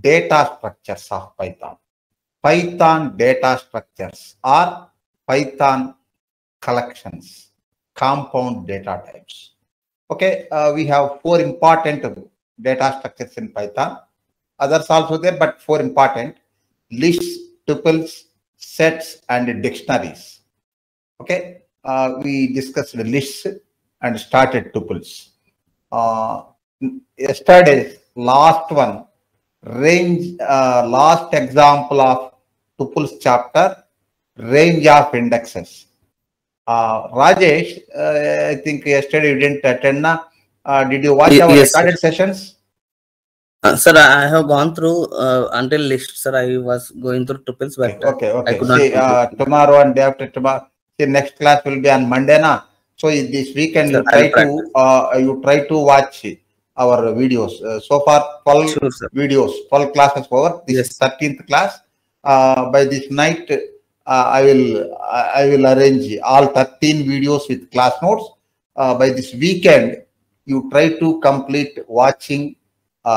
data structures of Python. Python data structures or Python collections, compound data types. Okay, we have four important data structures in Python. Others also there, but four important: lists, tuples, sets, and dictionaries. Okay, we discussed the lists and started tuples. Yesterday's last one, range, last example of tuples chapter, range of indexes. Rajesh, I think yesterday you didn't attend. Did you watch our recorded sessions? Sir, I have gone through until list, sir. I was going through tuples, but okay. I could not. Tomorrow and day after tomorrow. The next class will be on Monday, na. So this weekend, sir, you try to watch our videos. So far, 12 videos, 12 classes over. This is 13th class. By this night, I will arrange all 13 videos with class notes. By this weekend, you try to complete watching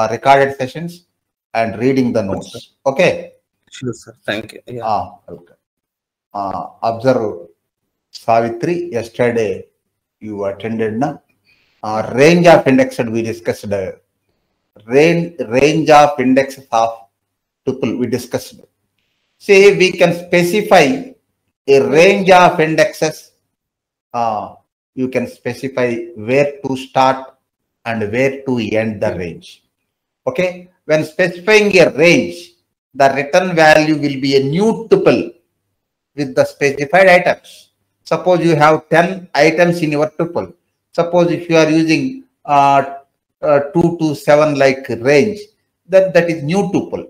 recorded sessions and reading the notes. Sure, okay. Sure, sir. Thank you. Yeah. Okay. Observe, Savitri, yesterday you attended, na? Range of indexes we discussed. Range of indexes of tuple we discussed. See, we can specify a range of indexes. You can specify where to start and where to end the range. Okay. When specifying a range, the return value will be a new tuple with the specified items. Suppose you have 10 items in your tuple. Suppose if you are using 2 to 7 like range, then that is new tuple.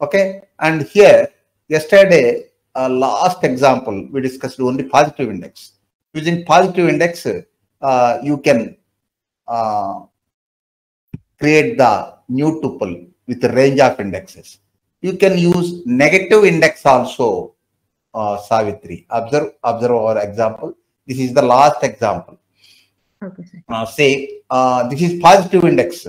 Okay. And here, yesterday, last example, we discussed only positive index. Using positive index, you can create the new tuple with a range of indexes. You can use negative index also. Savitri, observe our example. This is the last example. Okay, sir. Say this is positive index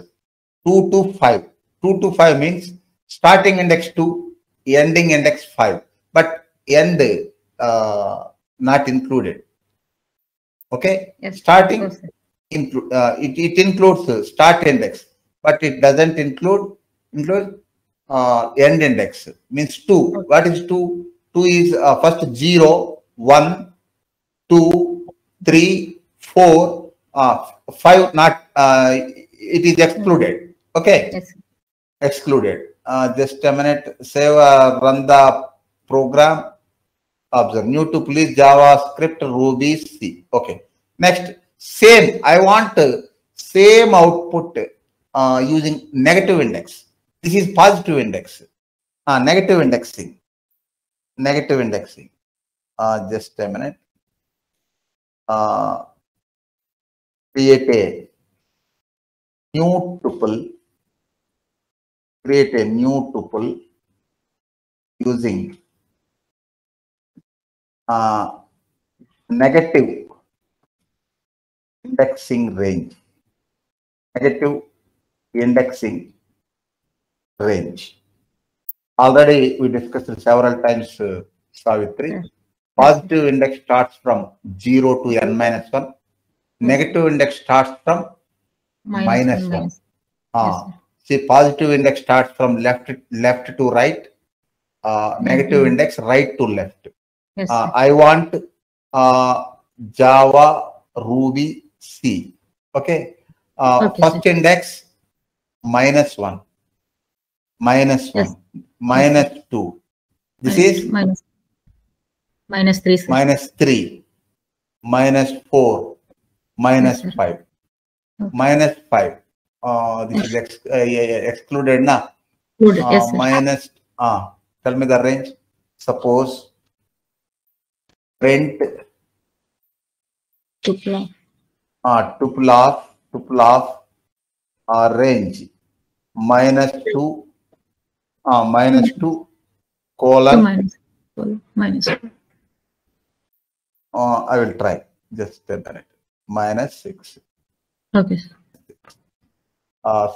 2 to 5. 2 to 5 means starting index 2, ending index 5, but end not included. Okay, yes, starting it includes start index, but it doesn't include end index, means 2. Okay. What is 2? 2 is first 0, 1, 2, 3, 4, 5, not, it is excluded. Okay? Yes. Excluded. Just a minute, save, run the program. Observe, new to please JavaScript, Ruby, C. Okay. Next, same, I want same output using negative index. This is positive index, negative indexing. Just a minute, create a new tuple using negative indexing range, Already we discussed it several times, Savitri. Yes. Positive index starts from 0 to n minus 1. Negative index starts from minus 1. Yes. See, positive index starts from left to right. Negative index right to left. Yes, I want Java, Ruby, C. Okay. First index, minus 1. Yes. -2. This is -3, sir. -3, -4, -5, okay. -5. This is excluded, na? Yes, minus. Tell me the range. Suppose print tuple of range -2. -2:2. I will try. Just a minute. -6. Okay, sir.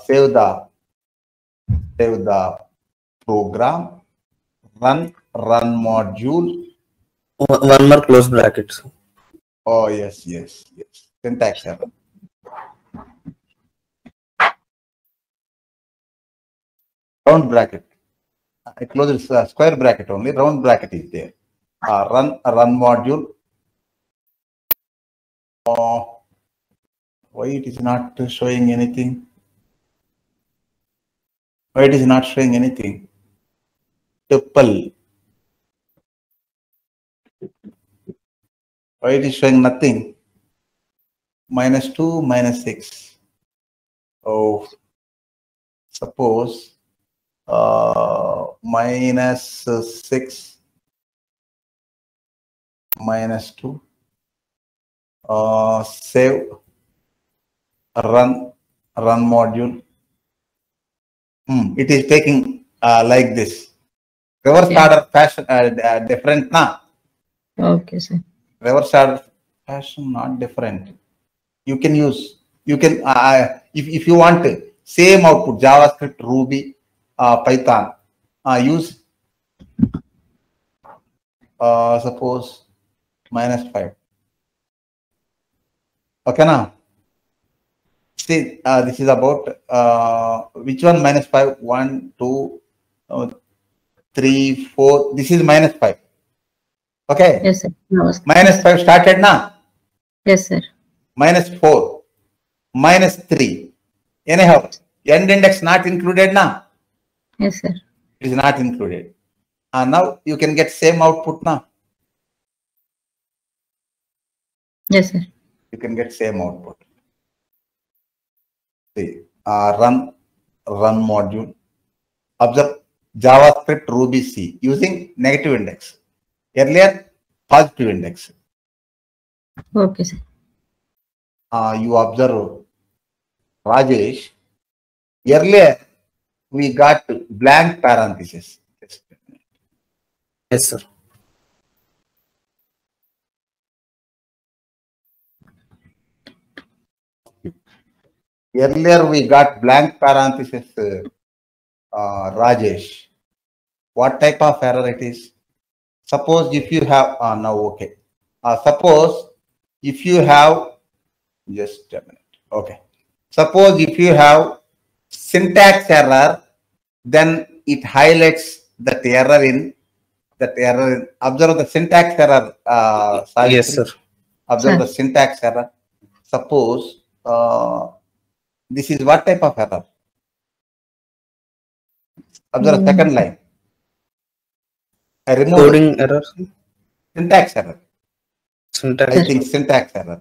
Save the save the program, run module. One more close brackets. Oh, yes. Syntax error. Round bracket. I close this square bracket only. Round bracket is there. Run module. Why it is not showing anything? Why it is showing nothing? -2, -6. Oh, suppose -6, -2. Save, run module. It is taking like this. Reverse order fashion different now. Okay, sir. Reverse order fashion not different. You can use. You can if you want same output JavaScript, Ruby, Python. Use suppose -5. Okay, now see this is about which one -5? 1, 2, 3, 4. This is -5. Okay. Yes, sir. No, sir. -5 started now. Yes, sir. -4, -3. Anyhow, end index not included now. Yes, sir. It is not included. And now you can get same output now. Yes, sir. You can get same output. See, run module. Observe JavaScript, Ruby, C using negative index. Earlier, positive index. Okay, sir. You observe Rajesh. Earlier, we got blank parentheses. Yes, sir. Earlier we got blank parentheses, Rajesh. What type of error it is? Suppose if you have suppose if you have just a minute. Okay. Suppose if you have syntax error, then it highlights that error in observe the syntax error. Yes, sir. Observe the syntax error. Suppose. This is what type of error? Observe second line. I remove coding error. Syntax error. Syntax. I think syntax error.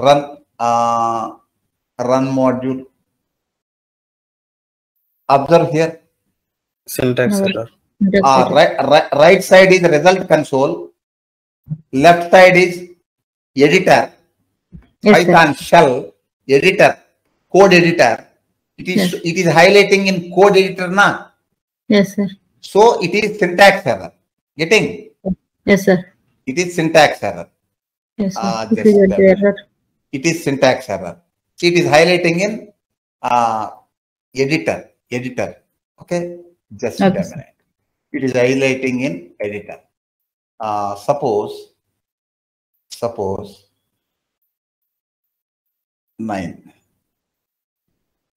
Run module. Observe here. Syntax error. Right side is result console. Left side is editor. Yes, Python shell editor. Code editor, it is yes. It is highlighting in code editor now. Yes, sir. So it is syntax error. Getting? Yes, sir. It is syntax error. Yes, sir. It is syntax error. See, it is highlighting in editor. Okay. Just a minute. It is highlighting in editor. Suppose 9.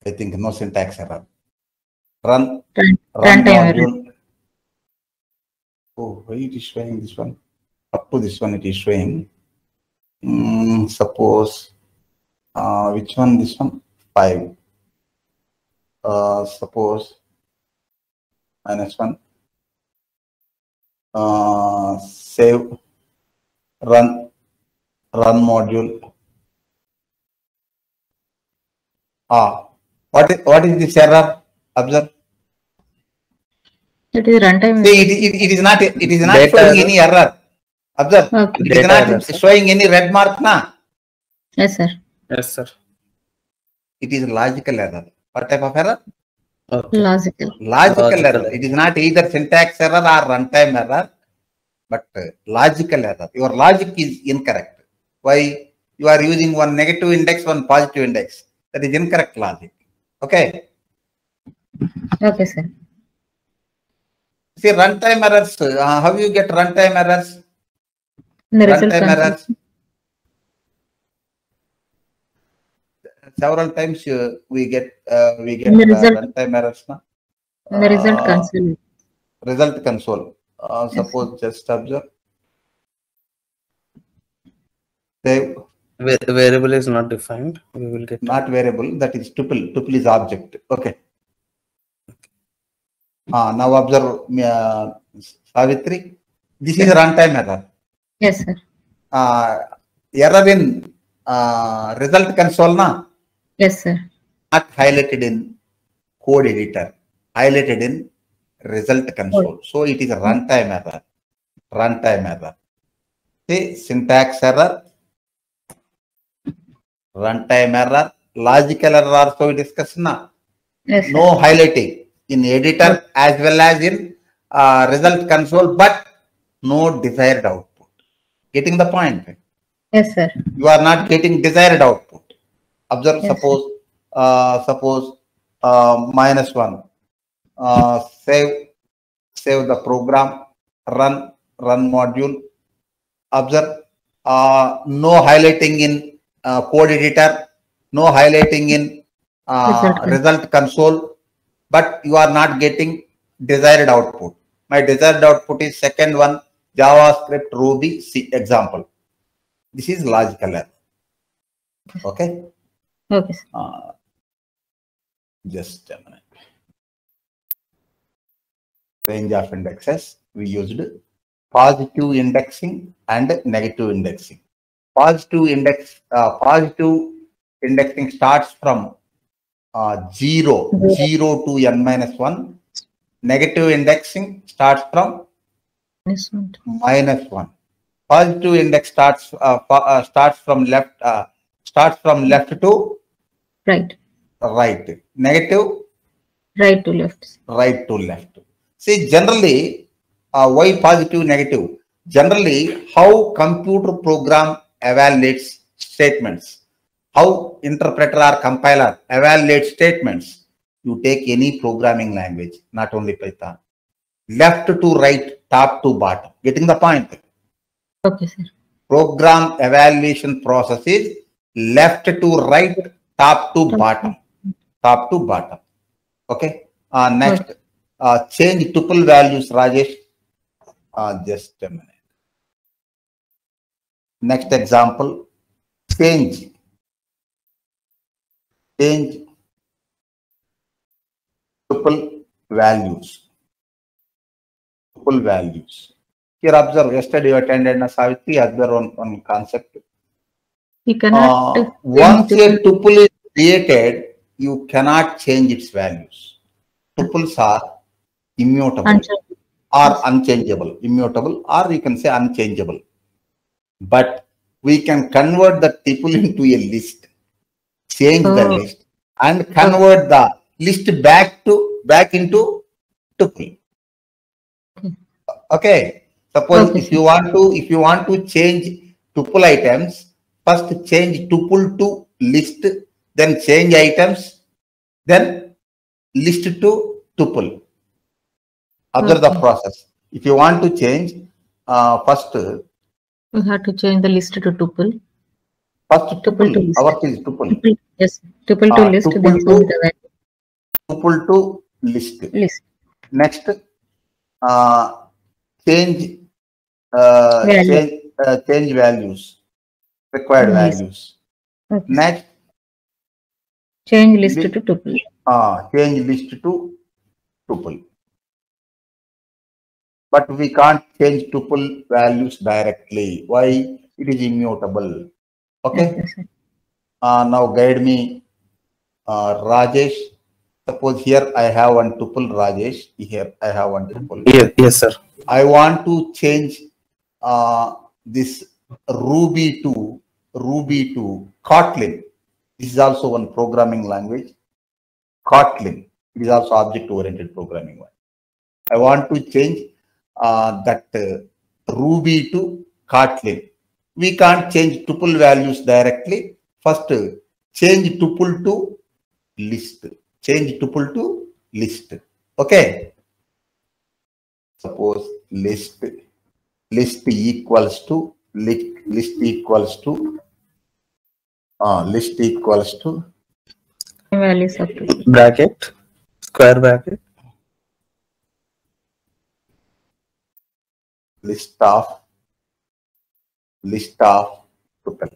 I think no syntax error. Run module. Oh, why it is showing this one? Up to this one it is showing. Suppose which one? This one 5. Suppose -1. Save, run module. What is this error? Observe. It is runtime. See, it is not showing any error. Observe. Okay. It is not showing any red mark now. Yes, sir. Yes, sir. It is logical error. What type of error? Okay. Logical error. It is not either syntax error or runtime error, but logical error. Your logic is incorrect. Why? You are using one negative index, one positive index. That is incorrect logic. Okay. Okay, sir. See, runtime errors. How you get runtime errors? Runtime errors. Several times we get runtime errors. No? The result console. Result console. Suppose yes. Just observe. Save. Variable is not defined. We will get not variable. That is tuple. Tuple is object. Okay. Now observe, Savitri. This is a runtime error. Yes, sir. Error in result console, na? Yes, sir. Not highlighted in code editor. Highlighted in result console. Oh. So it is a runtime error. Runtime error. See, syntax error, runtime error, logical error also we discussed, na? Yes, sir. No highlighting in editor as well as in result console, but no desired output. Getting the point? Right? Yes, sir. You are not getting desired output. Observe, yes, suppose -1. Save the program. Run module. Observe no highlighting in code editor. No highlighting in result console. But you are not getting desired output. My desired output is second one, JavaScript, Ruby, C example. This is logical error. Okay? Okay. Just a minute. Range of indexes, we used positive indexing and negative indexing. Positive indexing starts from 0 to n-1. Negative indexing starts from -1. Positive index starts from left to right. Negative right to left. See, generally, why positive negative? Generally, how computer program evaluates statements. How interpreter or compiler evaluates statements? You take any programming language, not only Python. Left to right, top to bottom. Getting the point? Okay, sir. Program evaluation process is left to right, top to bottom. Okay. Next, okay. Change tuple values, Rajesh. Just a minute. Next example, change. Change tuple values. Here observe, yesterday you attended a Savitri, other on concept. You cannot once a tuple is created, you cannot change its values. Tuples are immutable or unchangeable. Immutable or you can say unchangeable. But we can convert the tuple into a list. Change the list and convert the list back into tuple. Okay. Suppose if you want to change tuple items, first change tuple to list, then change items, then list to tuple. Observe the process. If you want to change, first you have to change the list to tuple. First tuple to list. Our case is tuple. Yes, tuple to list. Tuple to list. Next, change values, required values. Okay. Next, change list to tuple. Change list to tuple. But we can't change tuple values directly. Why? It is immutable. Okay. Now guide me, Rajesh. Suppose here I have one tuple, Rajesh. Here I have one tuple. Yes, sir. I want to change this Ruby to Kotlin. This is also one programming language. Kotlin. It is also object-oriented programming one. I want to change that Ruby to Kotlin. We can't change tuple values directly. First, change tuple to list. Okay. Suppose list equals to values of bracket, square bracket, list of tuple.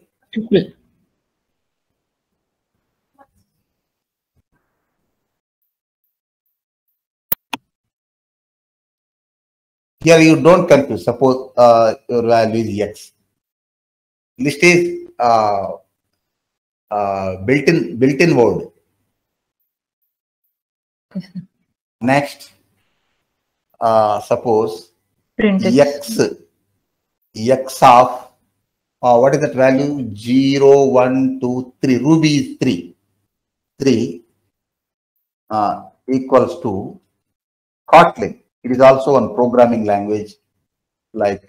Here you don't confuse. Suppose your value is x. List is built-in word. Okay. Next, suppose print x of what is that value? 0, 1, 2, 3. Ruby is 3. 3 equals to Kotlin. It is also a programming language like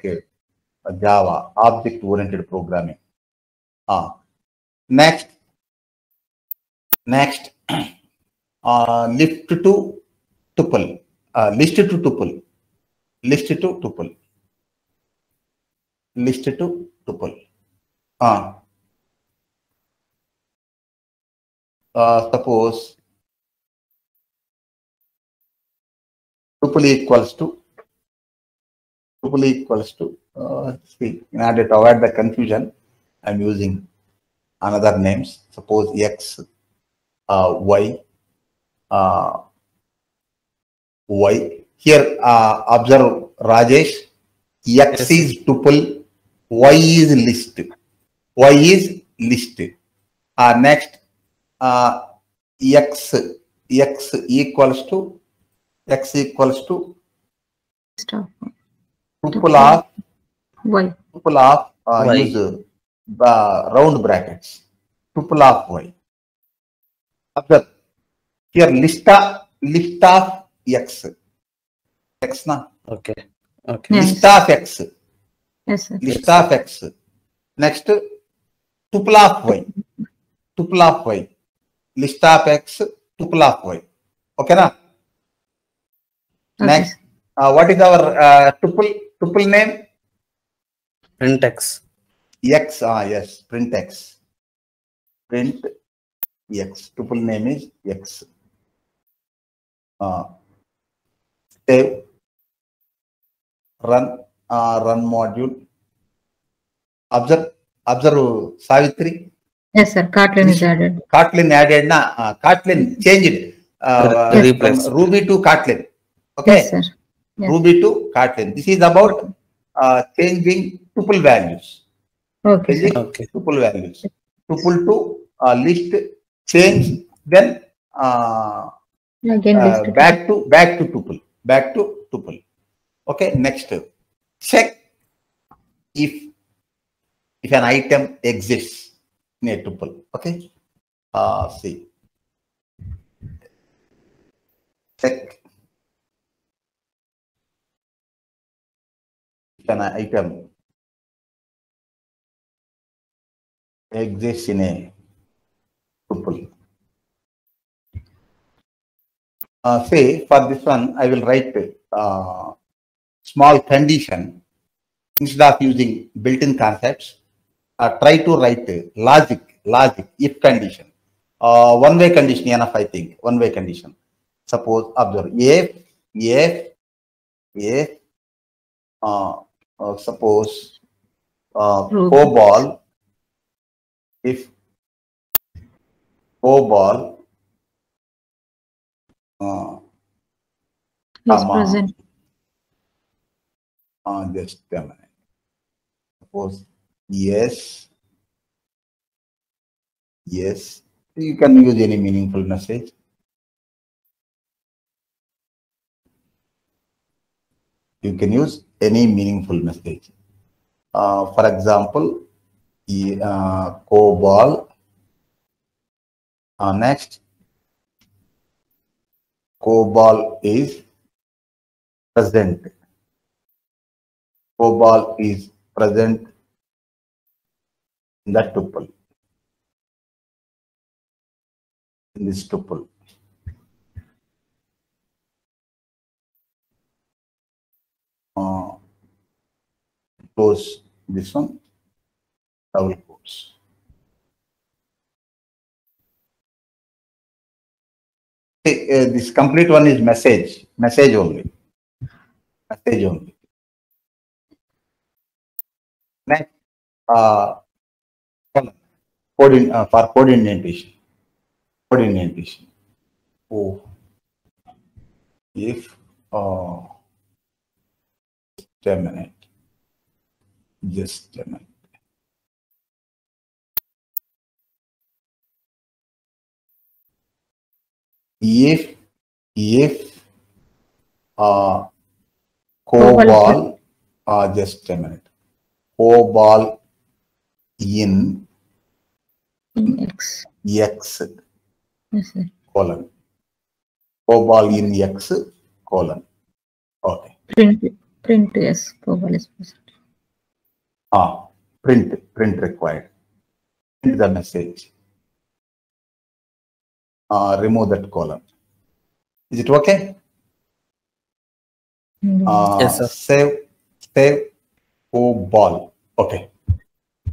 Java, object-oriented programming. Next, list to tuple. Suppose tuple equals to see, in order to avoid the confusion, I'm using another names. Suppose x, y, y. Here observe, Rajesh, x is tuple, y is list. Next, x equals to tuple of y. Use round brackets, tuple of y. Observe here, list of x na. Okay. Yes. List of x. Yes, sir. List of x. Next, tuple of y. List of x, tuple of y. Okay na. Next, what is our tuple name? Printx. X, yes, printx. Print x. Tuple name is x. Save. Run module. Observe, Savitri. Yes, sir. Kotlin is added. Kotlin added na. Kotlin changed. From Ruby to Kotlin. Okay, yes, sir. Yes. Ruby to Kotlin. This is about changing tuple values. Okay. Tuple to list, change, then again list back to tuple. Okay. Next, check if an item exists in a tuple. Okay. See. Check. An item exists in a tuple. Say for this one, I will write small condition instead of using built-in concepts. Try to write logic if condition. One-way condition enough, I think. One-way condition. Suppose observe if suppose if COBOL is present. Just a minute. Suppose yes. You can use any meaningful message. You can use any meaningful message. For example, COBOL. Next, COBOL is present. COBOL is present in that tuple. In this tuple. close this one, double quotes. This complete one is message, message only, message only. Next, for code indentation, code indentation. Oh, if just a minute. If COBOL, just a minute, COBOL in X colon, COBOL in X colon, okay, print yes, COBOL is present. Print required, print the message. Remove that column. Is it okay? Yes, sir. Save COBOL. Okay.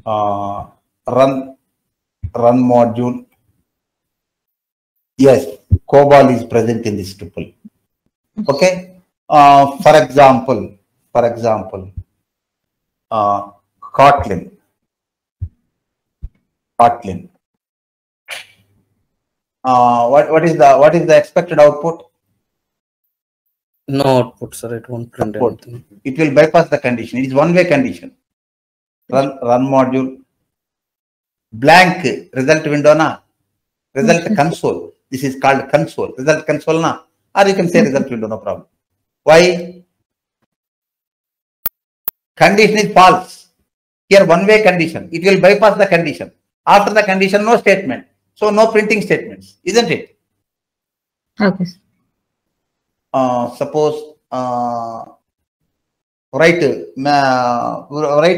Run module. Yes, COBOL is present in this tuple. Okay. For example, Kotlin. What is the expected output? No output, sir. It won't print anything. It will bypass the condition. It is one-way condition. Run module. Blank result window na. Result console. This is called console. Result console na. Or you can say result window, no problem. Why? Condition is false. Here one-way condition. It will bypass the condition. After the condition, no statement. So no printing statements, isn't it? Okay. Suppose write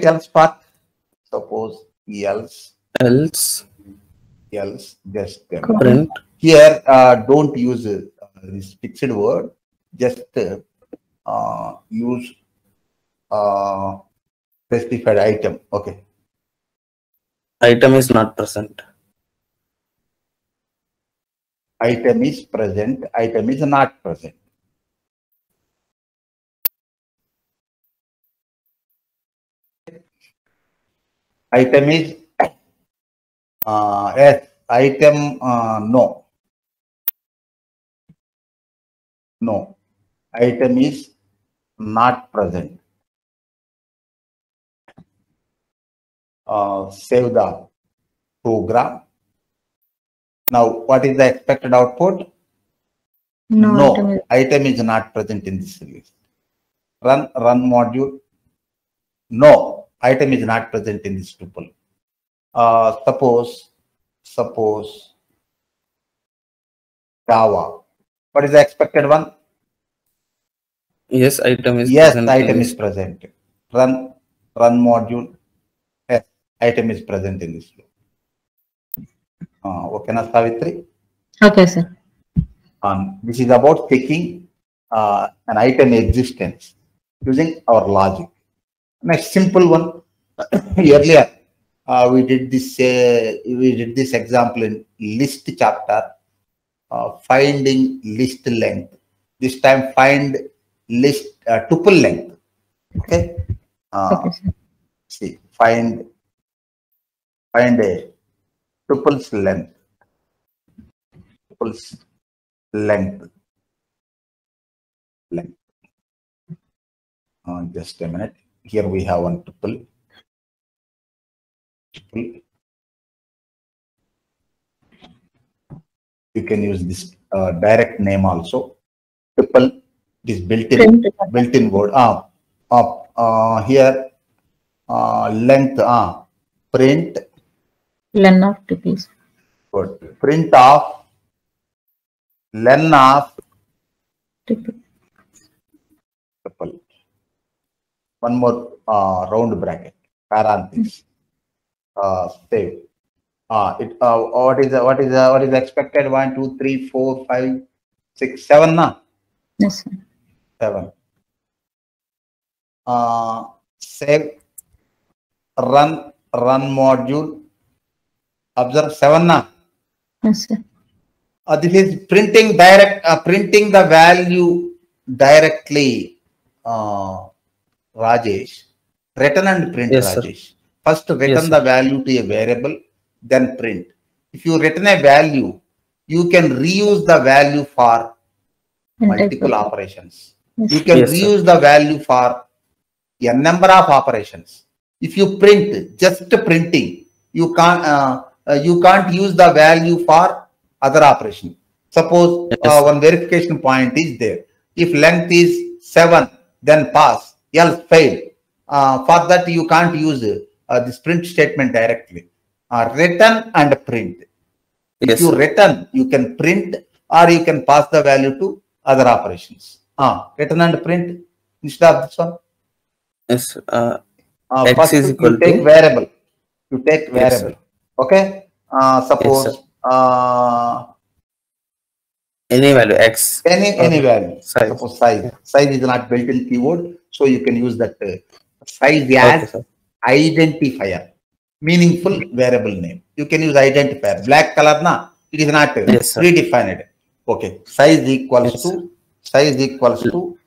else part. Suppose else just print. Here don't use this fixed word. Just use specified item. Okay. Item is not present. Item is present, item is not present. Item is yes, item no, item is not present. Save the program. Now, what is the expected output? No, item is not present in this list. Run module. No, item is not present in this tuple. Suppose Java. What is the expected one? Yes, item is present. Yes, item is present. Run module. Yes, item is present in this tuple. Okay, na Savitri? Okay, sir. This is about checking an item existence using our logic. Next simple one. Earlier, we did this example in list chapter, finding list length. This time, find list tuple length. Okay. Okay, sir. See, find a tuple's length. Just a minute. Here we have one tuple. You can use this direct name also. Tuple is built-in word. Here length. Print. Len of tuples. Good. Print of len of tuple. One more round bracket. Parentheses. Save. What is expected? 1, 2, 3, 4, 5, 6, 7 now. Yes, sir. 7. save, run, run module. Observe 7 now. Yes, sir. This is printing direct, printing the value directly, Rajesh. Return and print, yes, Rajesh. Sir. First return the value to a variable, then print. If you return a value, you can reuse the value for multiple operations. Yes. You can reuse the value for a number of operations. If you print, just printing, you can't use the value for other operation. Suppose one verification point is there. If length is 7, then pass, else fail. For that, you can't use this print statement directly. Return and print. If you return, you can print or you can pass the value to other operations. Return and print instead of this one. Yes. First, you take variable. You take variable. Okay. Suppose any value x. Any value. Size. Suppose size. Size is not built-in keyword, so you can use that size as identifier. Meaningful variable name. You can use identifier. Black color, na? It is not predefined. Okay. Size equals to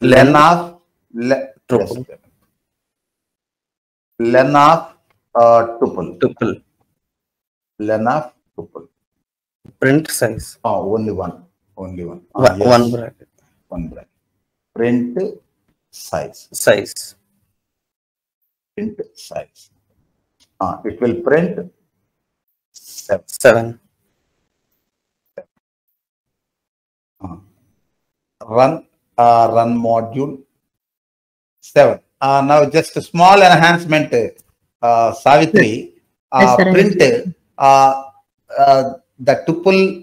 len of tuple. Len of tuple. Print size. Oh, only one. One bracket. Print size. Print size. It will print 7. Run run module 7. Now just a small enhancement, Savitri. Print the tuple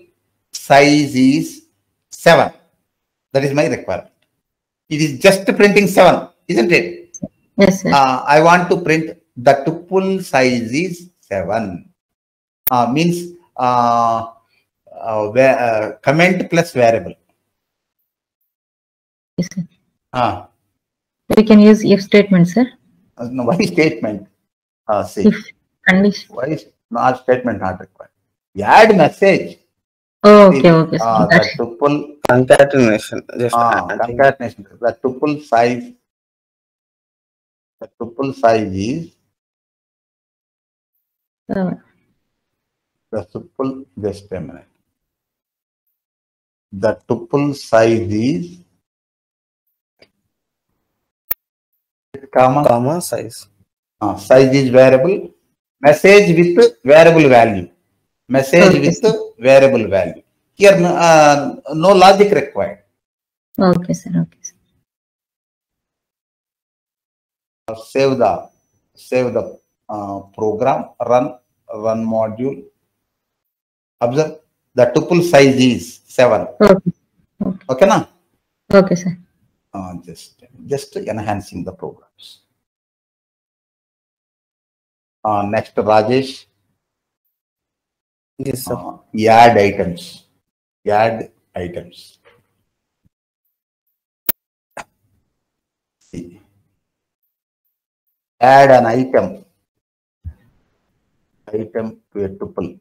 size is 7. That is my requirement. It is just printing 7, isn't it? Yes, sir. I want to print the tuple size is 7. Means comment plus variable. Yes, sir. We can use if statement, sir. No, why statement? See. If condition. Why is not statement not required? You add message. Oh, okay, okay. The tuple concatenation. Just concatenation. The tuple size. The tuple size is. The tuple, just a minute. The tuple size is comma size. Size is variable. Message with variable value. Message with variable value. Here no logic required. Okay, sir. Okay, sir. Save the program. Run module. Observe the tuple size is 7. Okay. Okay, na? Okay, sir. Just enhancing the programs. Next, Rajesh. Yes, sir. Add items. See. Add an item. Item to a tuple.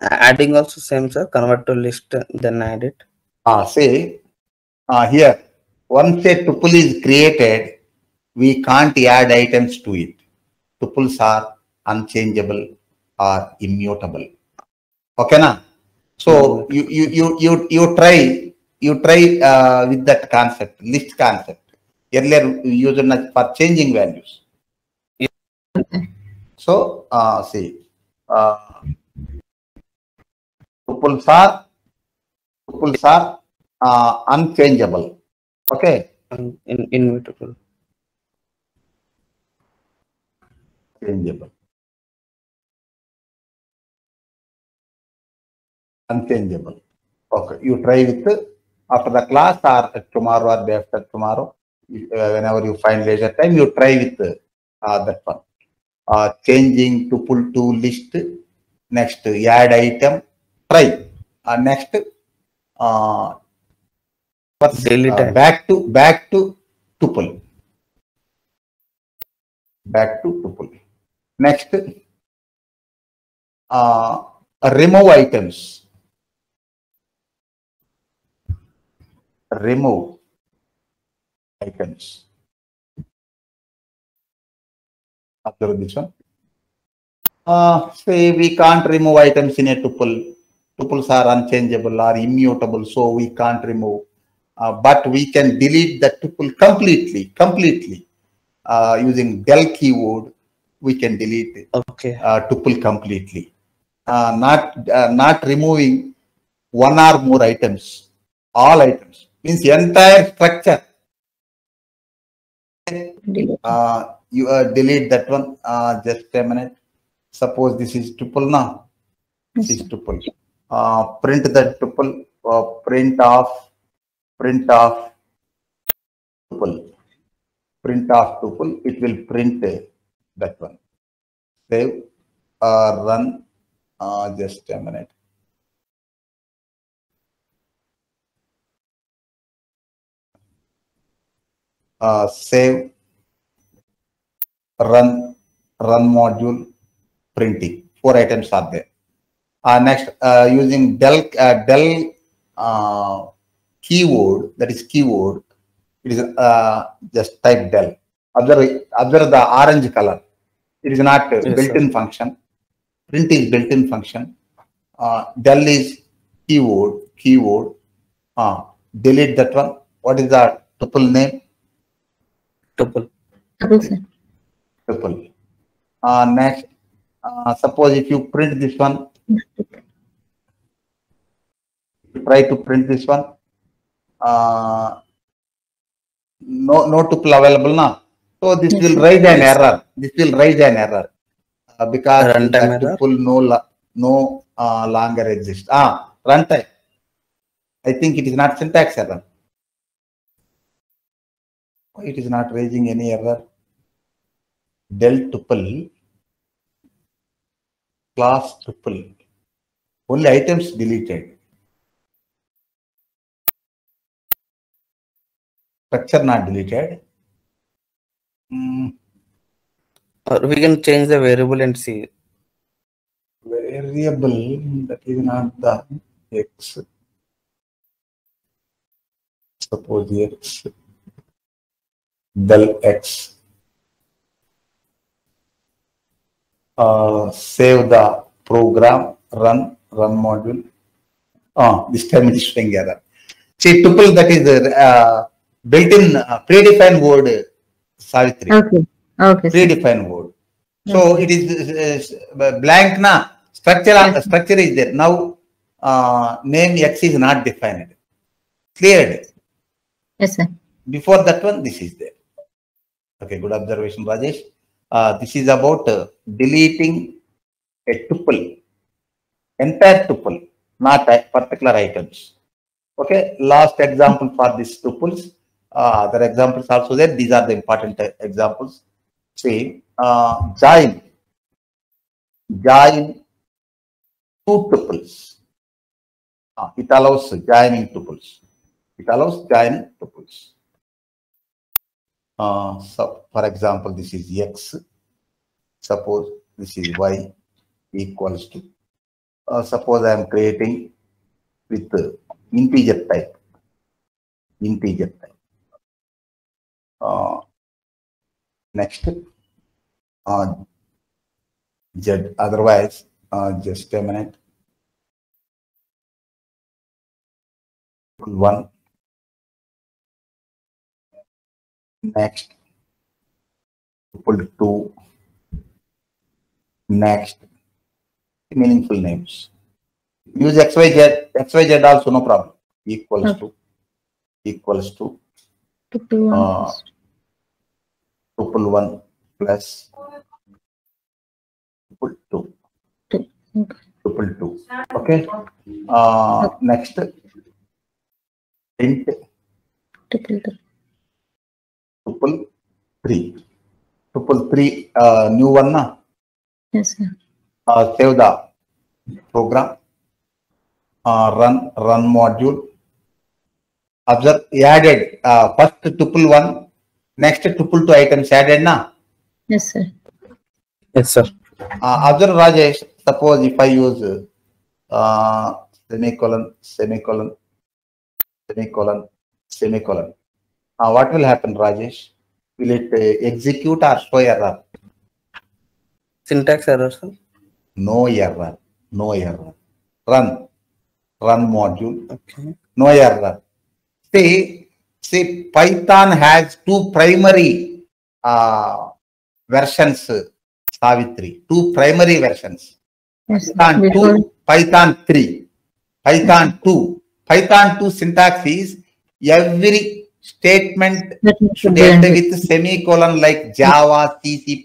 Adding also same, sir. Convert to list, then add it. See. Here. Once a tuple is created, we can't add items to it. Tuples are unchangeable or immutable. Okay, na? So you try with that concept, list concept. Earlier we used it for changing values. Okay. So see, tuples are unchangeable. Okay. Immutable. Changeable. Unchangeable. Okay. You try with after the class or tomorrow or day after tomorrow. Whenever you find leisure time, you try with that one. Changing tuple to list. Next, add item. Try. Next. Back to tuple. back to tuple. Next, remove items. Remove items. Observe this one. Say we can't remove items in a tuple. Tuples are unchangeable or immutable, so we can't remove. But we can delete the tuple completely. Using del keyword, we can delete it. Okay. Tuple completely. Not removing one or more items. All items means the entire structure. You delete that one. Just a minute. Suppose this is tuple now. This is tuple. Print the tuple. Print of tuple. Print of tuple. It will print that one. Save. Run. Just a minute. Save, run module, printing. 4 items are there. Next, using del keyword, that is keyword, it is just type del. Observe the orange color. It is not built-in function. Print is built-in function. Del is keyword. Delete that one. What is the tuple name? Tuple. Next, suppose if you print this one, try to print this one. No tuple available now. So this will raise an error. Because runtime tuple no longer exists. Runtime. I think it is not syntax error. It is not raising any error. Del tuple, class tuple, only items deleted, structure not deleted. Or we can change the variable and see. Variable, that is not the x. Suppose the x. Del x. Save the program, run module. This time it is string error. See, tuple, that is built-in predefined word, Savitri. Okay. Predefined word. So it is blank na. Structure is there. Now name x is not defined. Cleared. Yes, sir. Before that one, this is there. Okay, good observation, Rajesh. This is about deleting a tuple, entire tuple, not particular items. Okay, last example for these tuples. Other examples also there. These are the important examples. Say, join two tuples. It allows joining tuples. So, for example, this is x. Suppose this is y equals to. Suppose I am creating with integer type. Next, z. Otherwise, just a minute. 1. Next, tuple 2. Next, meaningful names. Use xyz also, no problem. Equals to tuple 1 plus tuple 2. Okay. Next, print tuple 3. Tuple 3, new one na. Yes, sir. Save the program. Run module. Observe added first tuple 1, next tuple 2 items added na. Yes, sir. Yes, sir. Other Rajesh, suppose if I use semicolon, semicolon, semicolon, semicolon, what will happen, Rajesh? Will it execute or show error? Syntax error, sir? No error. No error. Run. Run module. Okay. No error. See, Python has two primary versions, Savitri. Two primary versions. Yes, Python before. 2, Python 3. Python 2. Python 2 syntax is every statement should end with semicolon like Java, C++.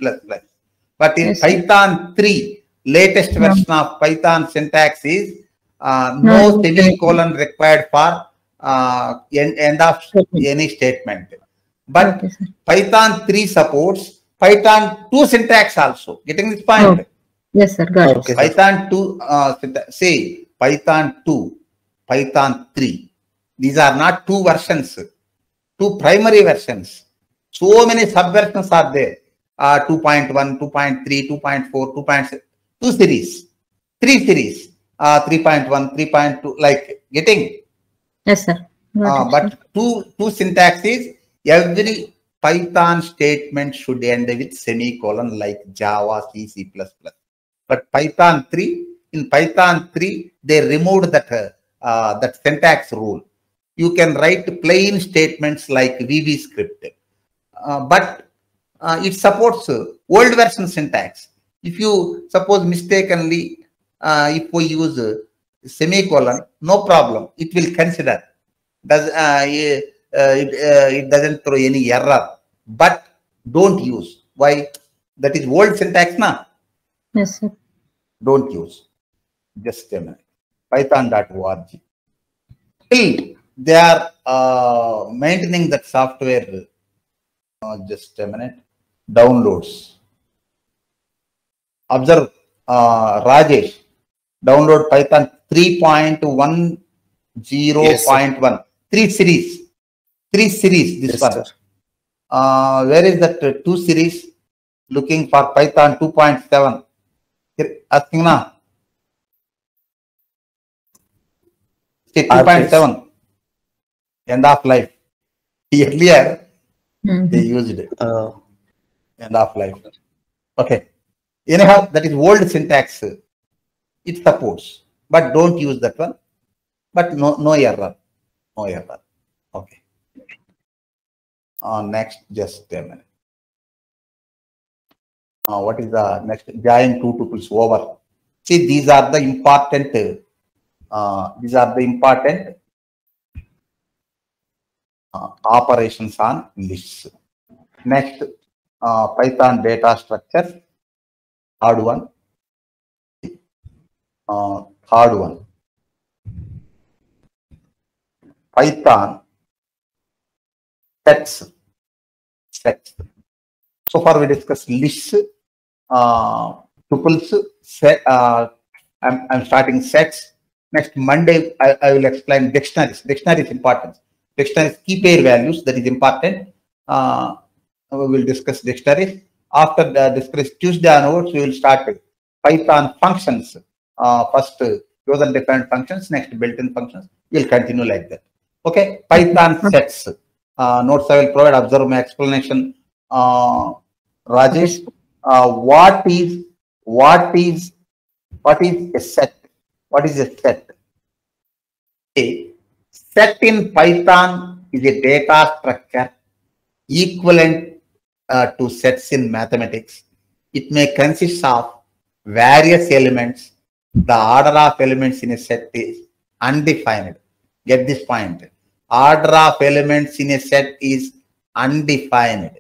But in yes, Python 3, latest version of Python syntax is no semicolon required for end of any statement. But okay, Python 3 supports Python 2 syntax also. Getting this point? Oh. Yes, sir. Got okay, it. Python 2, say Python 2, Python 3. These are not two versions, two primary versions. So many subversions are there. 2.1, 2.3, 2.4, 2.6, two series, three series. 3.1, 3.2, like getting. Yes, sir. But two syntaxes, every Python statement should end with semicolon like Java, C++. But Python 3, in Python 3, they removed that, that syntax rule. You can write plain statements like VB script. But it supports old version syntax. If you suppose mistakenly, if we use semicolon, no problem. It will consider. It doesn't throw any error. But don't use. Why? That is old syntax, na? Yes, sir. Don't use. Just a minute. Python.org. Till they are maintaining that software. Just a minute. Downloads. Observe, Rajesh. Download Python 3.10.1, 3 series, 3 series. This yes, one. Where is that 2 series? Looking for Python 2.7. Asking na. See 2.7. End of life. Earlier they used it. End of life. Okay. Anyhow, that is old syntax. It supports, but don't use that one. But no error, no error. Okay. Next, just a minute. What is the next? Join two tuples over. See, these are the important. Operations on lists. Next, Python data structure. Hard one. Third one, Python sets. So far we discussed lists, tuples, set. I'm starting sets. Next Monday I will explain dictionaries. Dictionary is important. Dictionaries key pair values, that is important. We will discuss dictionaries. After the discuss Tuesday onwards, we will start with Python functions. First user-defined functions, next built-in functions. We'll continue like that. Okay, Python sets. Notes I will provide. Observe my explanation. Rajesh, what is a set? What is a set? A set in Python is a data structure equivalent to sets in mathematics. It may consist of various elements. The order of elements in a set is undefined. Get this point. Order of elements in a set is undefined.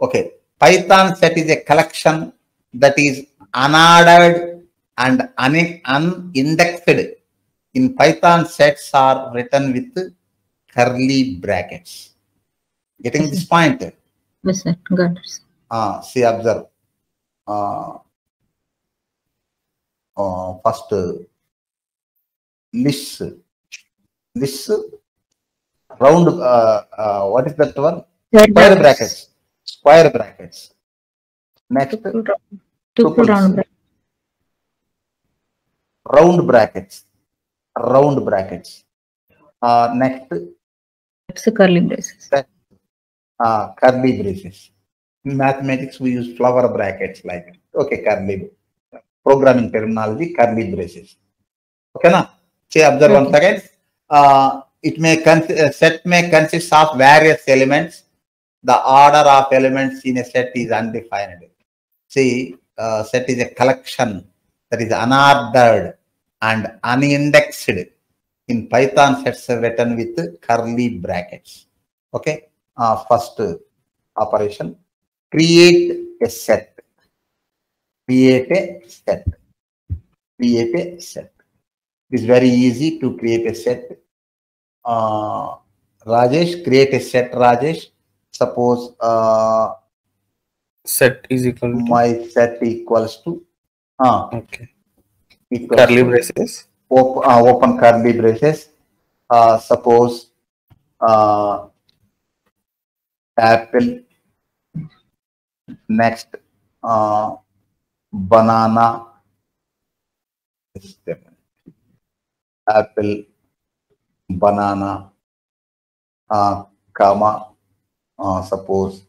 Okay. Python set is a collection that is unordered and unindexed. In Python, sets are written with curly brackets. Getting this point? Yes, sir. Got it. See, observe. First lists round what is that one? Square brackets. Square brackets. Next, tuple round brackets. Round brackets. Next, that's the curly braces. Curly braces. In mathematics, we use flower brackets like it. Okay, curly. Programming terminology, curly braces. Okay, now observe once again. It may set may consist of various elements. The order of elements in a set is undefined. See, set is a collection that is unordered and unindexed. In Python, sets are written with curly brackets. Okay. First operation: create a set. It is very easy to create a set. Rajesh, create a set. Rajesh, suppose set is equal to my set equals to okay, equals curly braces, open curly braces. Suppose apple, next banana, apple, banana, comma, suppose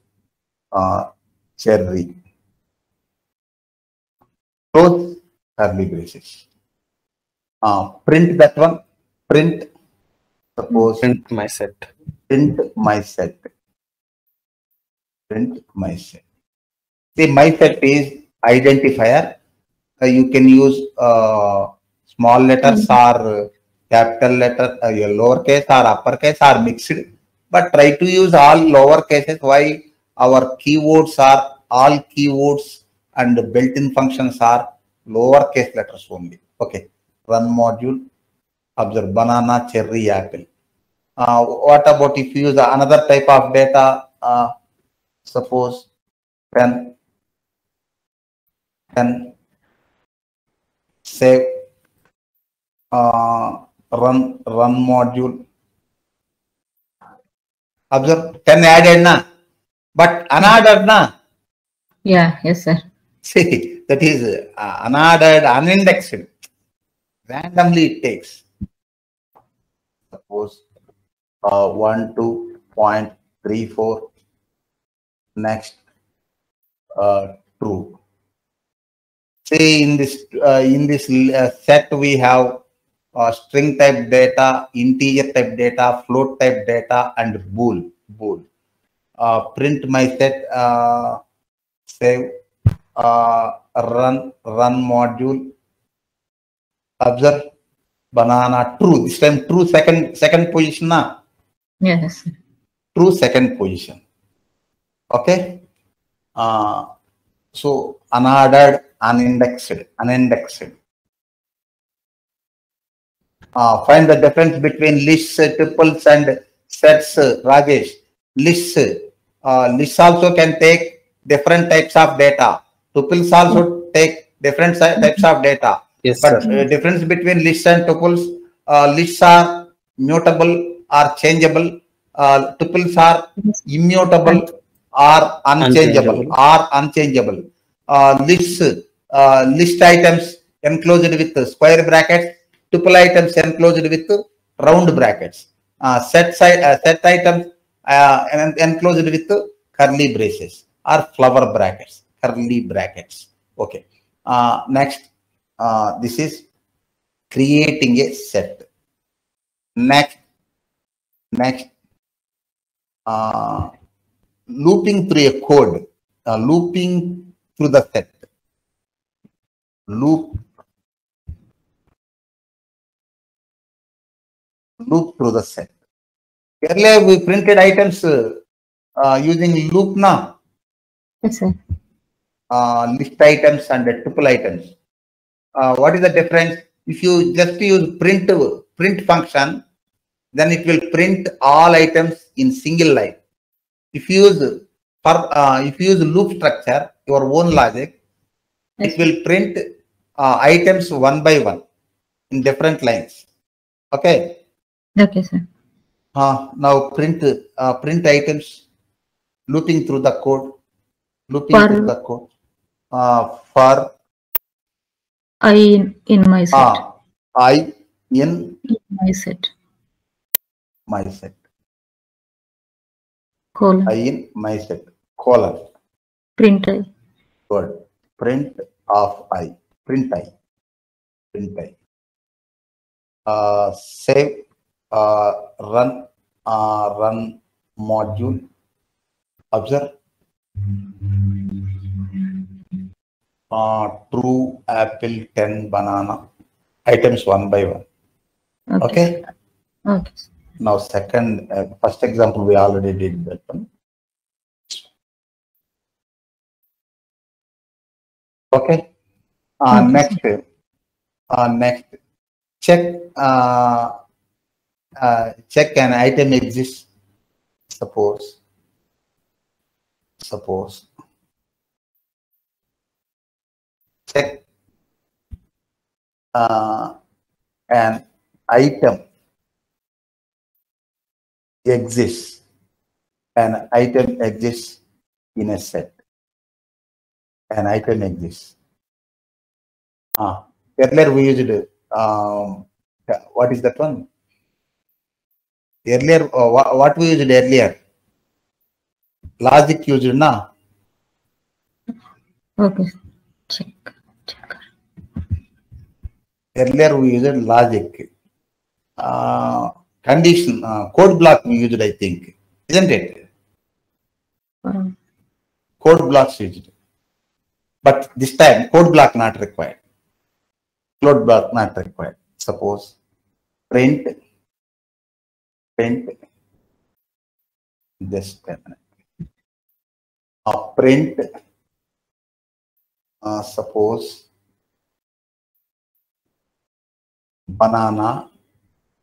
cherry. Close curly braces. Print that one. Print, suppose print my set. See, my set is identifier. You can use small letters or capital letter, your lowercase or uppercase or mixed. But try to use all lowercases. Why? Our keywords are all keywords and built-in functions are lowercase letters only. Okay. Run module. Observe banana, cherry, apple. What about if you use another type of data? Suppose pen. Save. Run module. Observe 10 added na, but unordered na. Yeah, yes sir. See, that is unordered, unindexed. Randomly it takes. Suppose 12.34. Next, true. Say in this set we have string type data, integer type data, float type data, and bool. Print my set. Save. Run module. Observe banana, true. This time true, second position na. Yes. True second position. Okay. So unordered, unindexed. Find the difference between lists, tuples, and sets. Rajesh, lists also can take different types of data. Tuples also take different types of data. Yes, but difference between lists and tuples, lists are mutable or changeable. Tuples are immutable or unchangeable. List items enclosed with square brackets. Tuple items enclosed with round brackets. Set items enclosed with curly braces or flower brackets, curly brackets. Okay. Next, this is creating a set. Next, looping through a code, looping through the set. Loop through the set. Earlier we printed items using loop now. Yes, sir. List items and tuple items. What is the difference? If you just use print function, then it will print all items in single line. If you use loop structure, your own logic, yes, it will print items one by one in different lines. Okay. Okay, sir. Now print items, looping through the code. for I in my set. I in my set. My set. Colon. I in my set. Colon. Print I. Good. Print of I. Print I. Print I. Save. Run. Run module. Observe. True apple 10 banana. Items one by one. Okay. Okay. Okay. Now second, first example we already did that one. Okay. Okay. Next. Next. Check. Check an item exists. Suppose. Check. An item exists. An item exists in a set. An item exists. Earlier we used what is that one? Earlier what we used earlier? Logic used na. Okay. Check. Earlier we used logic. Condition code block we used, I think, isn't it? Code blocks used, but this time code block not required. Code block not required. Suppose print. Just a minute. Print. Suppose banana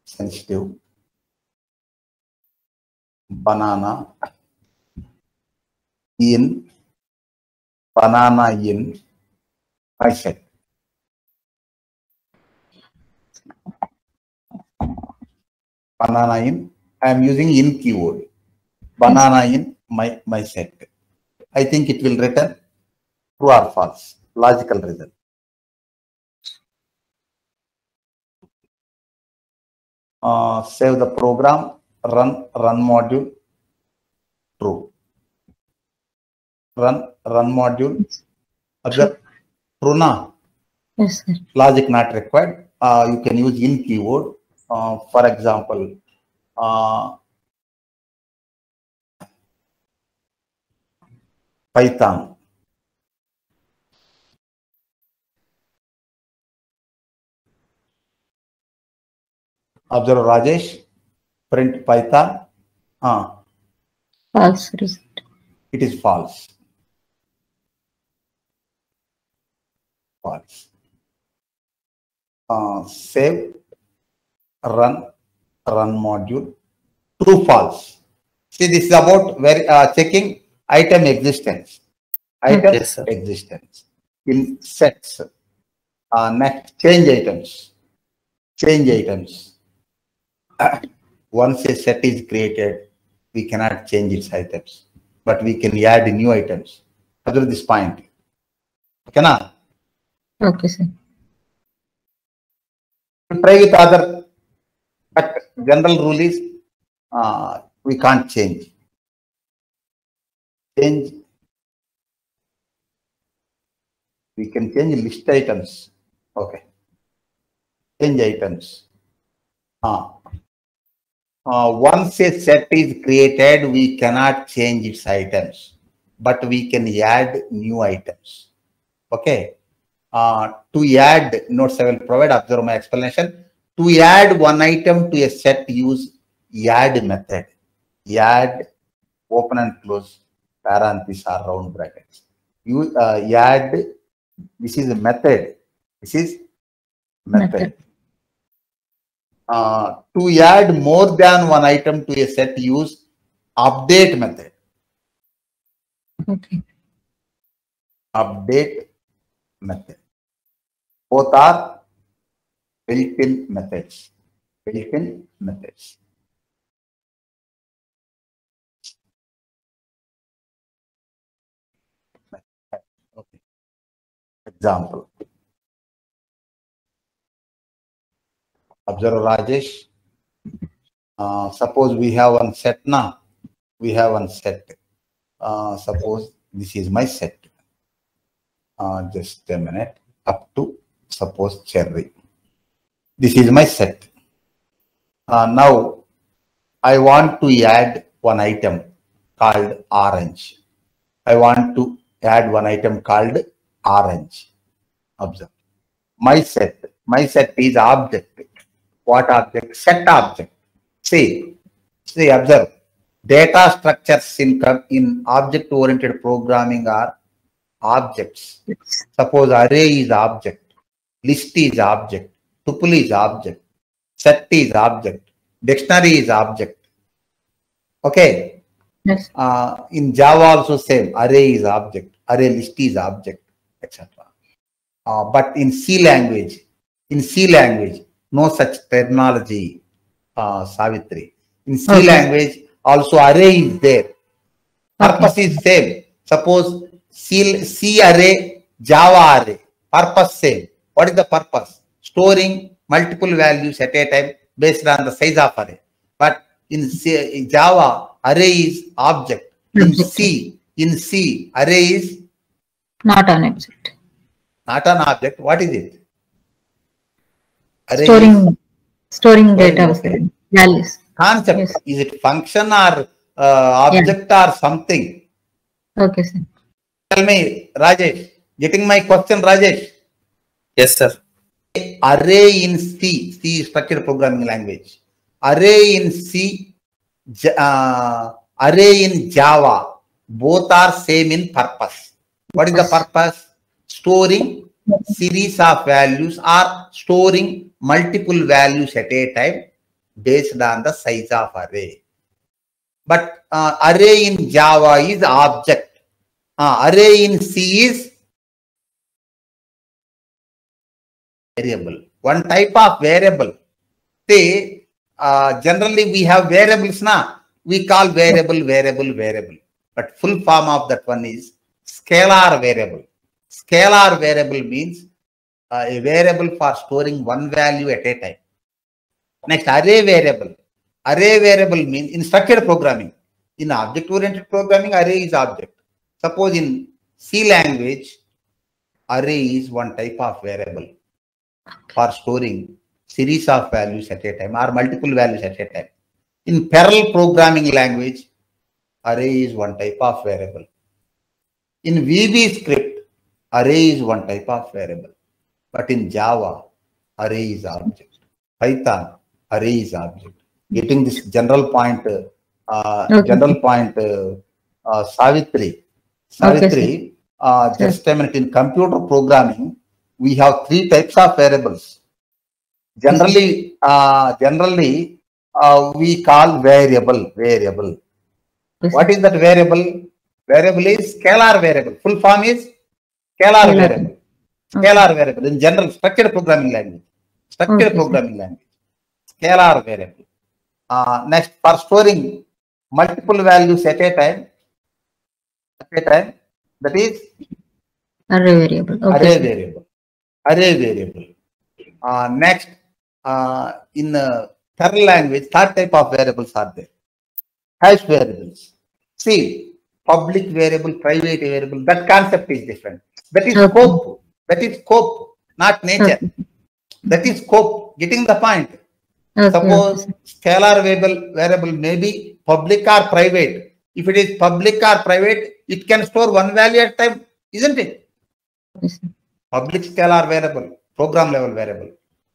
sensitive. Banana in my set. Banana in, I am using in keyword. Banana in my set. I think it will return true or false, logical result. Save the program. Run module. True. Run module. Observe. True na? Yes, sir. Logic not required. You can use in keyword. For example, Python. Observe, Rajesh. Print Python. False result. It is false. False. Save. Run module. True, false. See, this is about checking item existence. Item existence in sets. Next, change items. Change items. Once a set is created, we cannot change its items, but we can add new items. After this point, okay na? Okay, sir. Try with other, but general rule is we can't change. We can change list items. Okay. Change items. Once a set is created, we cannot change its items, but we can add new items. Okay. To add, notes I will provide, observe my explanation. To add one item to a set, use add method. Add, open and close parentheses or round brackets. Use add. This is a method. To add more than one item to a set, use update method. Okay. Update method. Both are built-in methods. Okay. example. Observe Rajesh. Suppose we have one set now. We have one set. Suppose this is my set. Just a minute. Up to suppose cherry. This is my set. Now I want to add one item called orange. I want to add one item called orange. Observe. My set is object. What object? Set object. See, observe. Data structures in object-oriented programming are objects. Suppose array is object, list is object, tuple is object, set is object, dictionary is object. Okay. Yes. In Java also same, array is object, array list is object, etc. But in C language, no such terminology, Savitri. In C language, also array is there. Purpose is same. Suppose C array, Java array. Purpose same. What is the purpose? Storing multiple values at a time based on the size of array. But in Java, array is object. In C, array is not an object. Not an object. What is it? Array storing data, okay. Values. Concept. Yes. Is it function or object, yeah, or something? Okay, sir. Tell me, Rajesh. Getting my question, Rajesh? Yes, sir. Array in C. C is structured programming language. Array in C. Array in Java, both are same in purpose. What is the purpose? Storing series of values or storing multiple values at a time based on the size of array. But array in Java is object. Array in C is variable. One type of variable. See, generally we have variables now. We call variable. But full form of that one is scalar variable. Scalar variable means a variable for storing one value at a time. Next, array variable. Array variable means in structured programming. In object-oriented programming, array is object. Suppose in C language, array is one type of variable for storing series of values at a time or multiple values at a time. In Perl programming language, array is one type of variable. In VB script, array is one type of variable. But in Java, array is object. Python, array is object. Getting this general point, Savitri. Okay. Just a minute. In computer programming, we have three types of variables. Generally, we call variable. Yes. What is that variable? Variable is scalar variable. Full form is scalar variable. Scalar variable in general structured programming language. Scalar variable. Next, for storing multiple values at a time. That is array variable. Okay. Array variable. Next, in Perl language, third type of variables are there. Hash variables. See, public variable, private variable, that concept is different. That is scope. Not nature. That is scope. Getting the point. Suppose scalar variable may be public or private. If it is public or private, it can store one value at a time, isn't it? Public scalar variable, program level variable,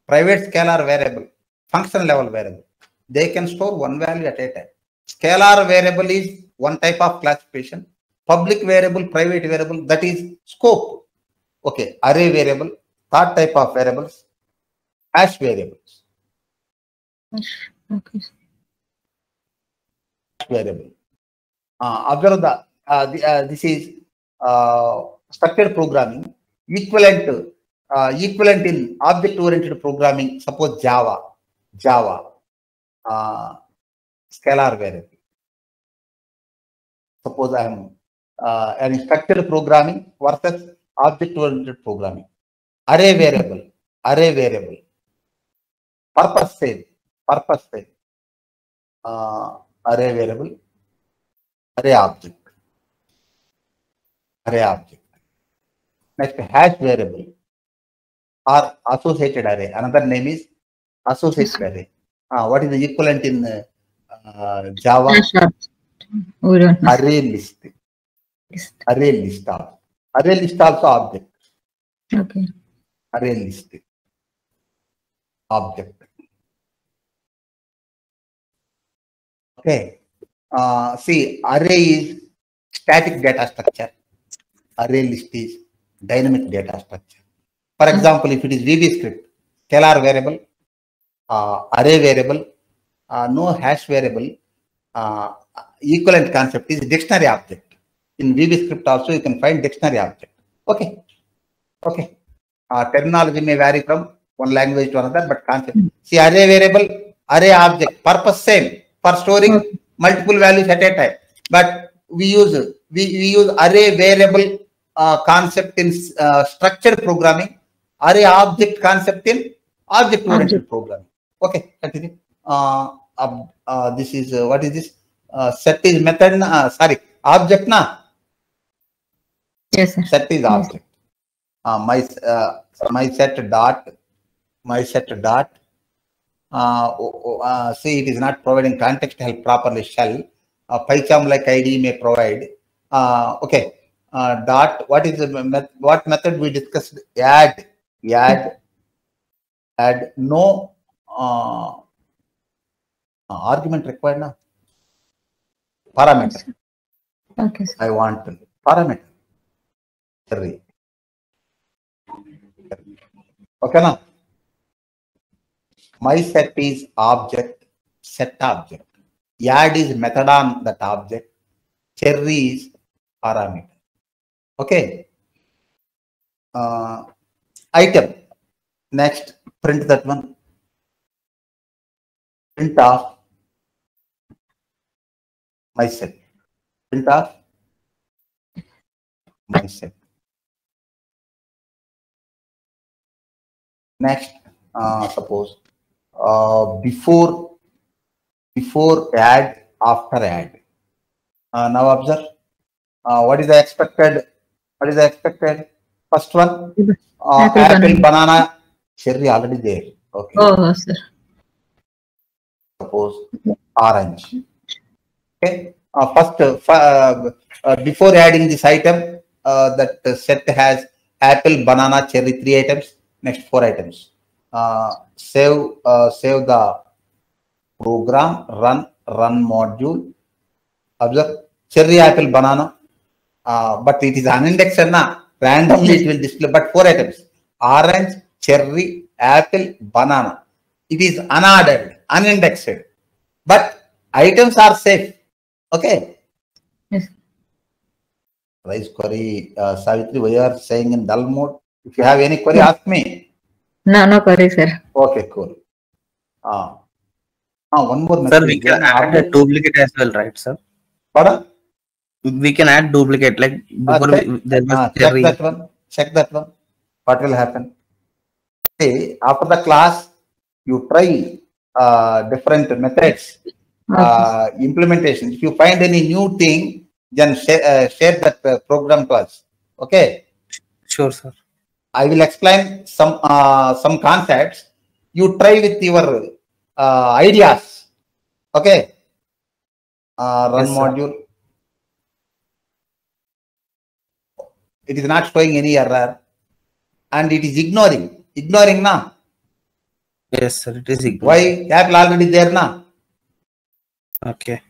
private scalar variable, function level variable. They can store one value at a time. Scalar variable is one type of classification. Public variable, private variable, that is scope. Okay, array variable, third type of variables, hash variables. Okay. Variable. Observe the, this is structured programming, equivalent in object-oriented programming. Suppose Java. Scalar variable. Suppose I am an structured programming versus object-oriented programming. Array variable. Purpose field. Array variable, array object. Next, hash variable or associated array. Another name is associated array. What is the equivalent in Java? Array list. Array list also object. Okay. Array list object. Okay. See, array is static data structure. Array list is dynamic data structure. For example, if it is VB script, scalar variable, array variable, no hash variable, equivalent concept is dictionary object. In VB script also you can find dictionary object. Okay. Okay. Terminology may vary from one language to another, but concept. See, array variable, array object, purpose same. For storing multiple values at a time, but we use array variable concept in structure programming, array object concept in object-oriented programming. Okay, continue. This is what is this? Set is method. Sorry, object na. Yes, sir. Set is object. My set dot. See, it is not providing context help properly. Shell PyCharm like ID may provide. Okay. Dot. What is the what method we discussed? Add. No argument required now. Parameter. Okay. Sir. I want parameter. Okay now. My set is object, set object. Add is method on that object. Cherry is parameter. Okay. Item. Next, print that one. Print of my set. Next, suppose. Before add, after add. Now observe. What is the expected? First one. Apple, banana, cherry already there. Okay. Oh, sir. Suppose orange. Okay. First, before adding this item, that set has apple, banana, cherry, 3 items. Next 4 items. Save the program, run module. Observe, cherry, apple, banana, but it is unindexed na, randomly it will display, but 4 items, orange, cherry, apple, banana. It is unordered, unindexed, but items are safe. Okay. Yes. Rice query, Savitri, we are saying in dull mode. If you have any query, ask me. No query, sir. Okay, cool. One more method. Sir, we can add a duplicate as well, right, sir? Pardon? We can add duplicate, like before check that one. What will happen? See, after the class, you try different methods, implementation. If you find any new thing, then share that program to us. Okay? Sure, sir. I will explain some concepts. You try with your ideas. Okay. Run module. It is not showing any error, and it is ignoring. Ignoring na. Yes, sir. It is ignoring. Why? Apple already there na. Okay.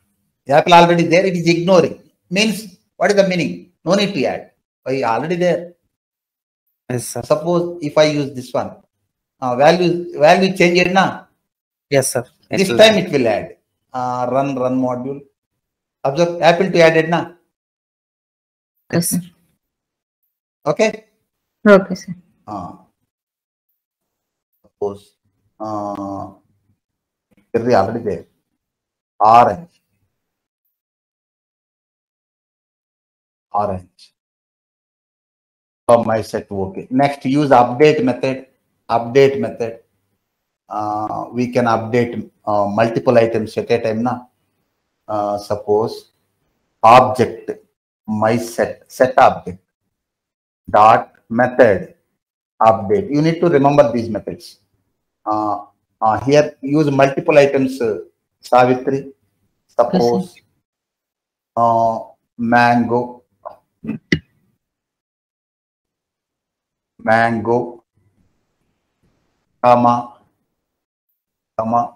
Apple already there. It is ignoring. Means what is the meaning? No need to add. Why already there? Yes, sir. Suppose if I use this one, value change it na. Yes, sir. This time it will add. Run module. Observe, apple to added na. Yes, sir. Okay. Okay, sir. Suppose cherry already there. Orange. my set. Okay. Next, use update method. Update method. We can update multiple items at a time. Na? Suppose object my set, set object dot method update. You need to remember these methods. Here use multiple items. Savitri, suppose mango, comma,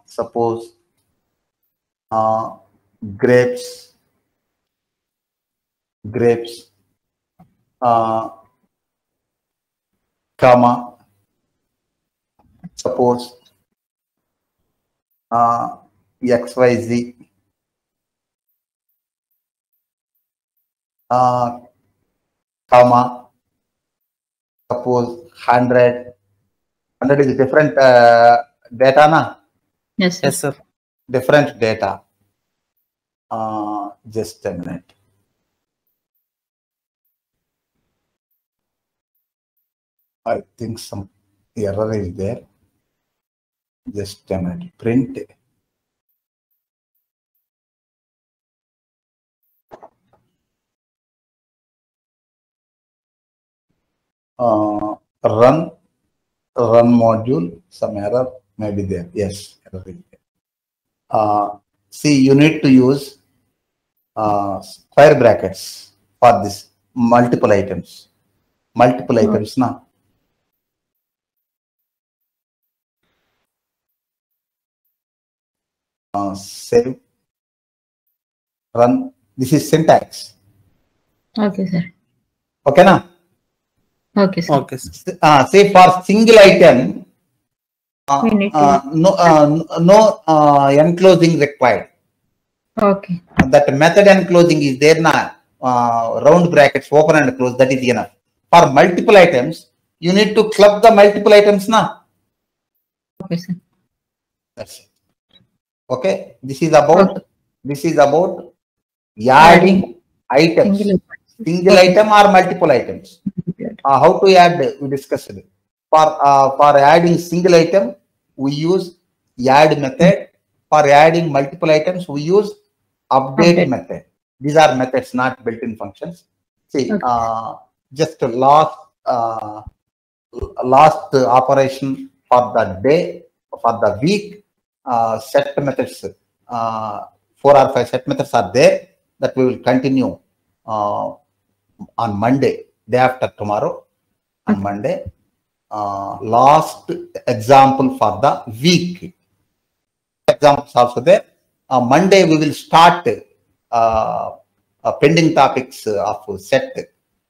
suppose grapes, comma, suppose XYZ, comma, suppose 100. 100 is different data, na? Yes, sir. Yes, sir. Different data. Just a minute. I think some error is there. Just a minute. Print. Run module. Some error may be there. Yes, error is there. See, you need to use square brackets for this multiple items. Multiple items, na. Save, run. This is syntax. Okay, sir. Okay, na. Okay, sir. Okay, sir. Say for single item, no enclosing required. Okay. That method enclosing is there, na. Round brackets, open and close. That is enough. For multiple items, you need to club the multiple items, na. Okay, sir. That's it. Okay, this is about adding items, single item or multiple items. How to add? We discussed it. For adding single item, we use add method. For adding multiple items, we use update method. These are methods, not built-in functions. See, just last operation for the day, for the week. Set methods, 4 or 5 set methods are there that we will continue on Monday, day after tomorrow. On Monday, last example for the week. Examples also there. Monday we will start pending topics of set,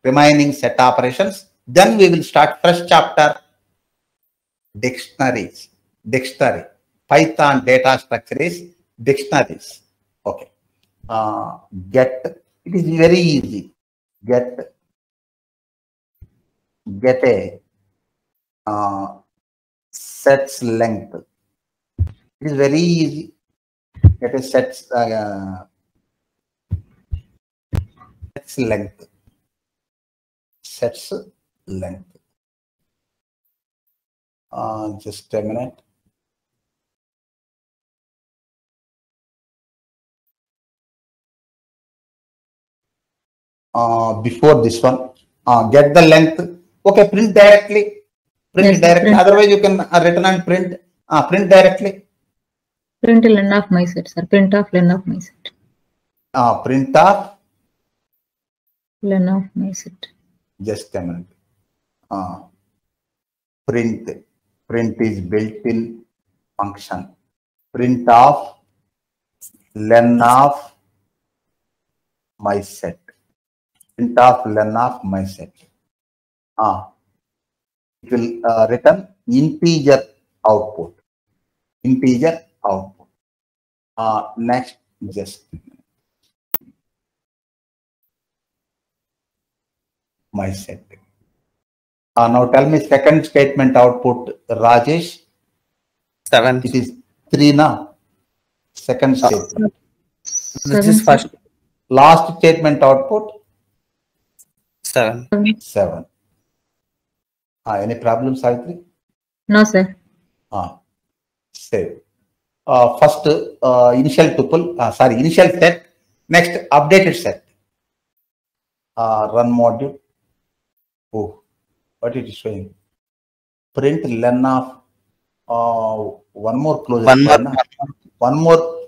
remaining set operations. Then we will start first chapter, dictionaries, dictionary. Python data structure is dictionaries. Okay. Get. It is very easy. Get a set's length. It is very easy. Get a set's length. Set's length. Just a minute. Before this one, get the length. Okay, print directly. Print directly. Otherwise, you can return and print. Print directly. Print len of my set, sir. Print of len of my set. Print of len of my set. Just a minute. Print. Print is built-in function. Print of len of my set. Print of len of my set. It will return integer output. Integer output. Next, just my set. Now tell me second statement output, Rajesh. 7. It is 3 now. Second statement. This is first. Last statement output. 7. Any problem, Savitri? No, sir. Save. First, initial tuple, initial set. Next, updated set. Run module. Oh, what it is showing? Print len of one more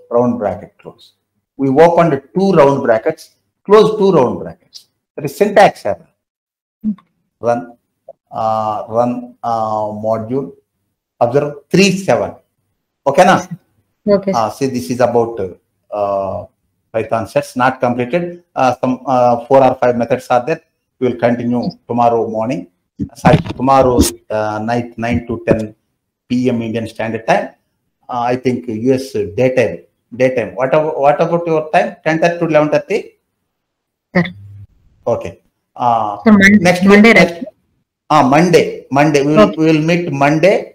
round bracket close. We opened two round brackets, close two round brackets. That is syntax error. Run module. Observe 3.7. Okay, na? Okay. See, this is about Python sets not completed. Some 4 or 5 methods are there. We will continue tomorrow morning. Sorry, tomorrow night 9 to 10 p.m. Indian Standard Time. I think US daytime. Daytime. What about your time? 10:30 to 11:30. Sir. Okay. So next Monday. Next, Monday. Monday. We will okay. We will meet Monday.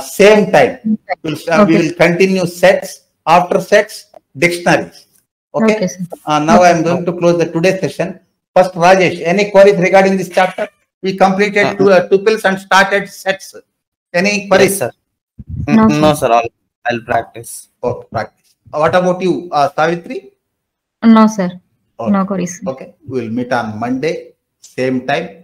Same time we will continue sets, after sets, dictionaries. Okay, okay, now I am going to close the today's session. First, Rajesh, any queries regarding this chapter? We completed tuples and started sets. Any queries, yes, sir? No, sir. I'll practice. Oh, practice. What about you, Savitri? No, sir. Okay. No queries. Okay, we will meet on Monday, same time.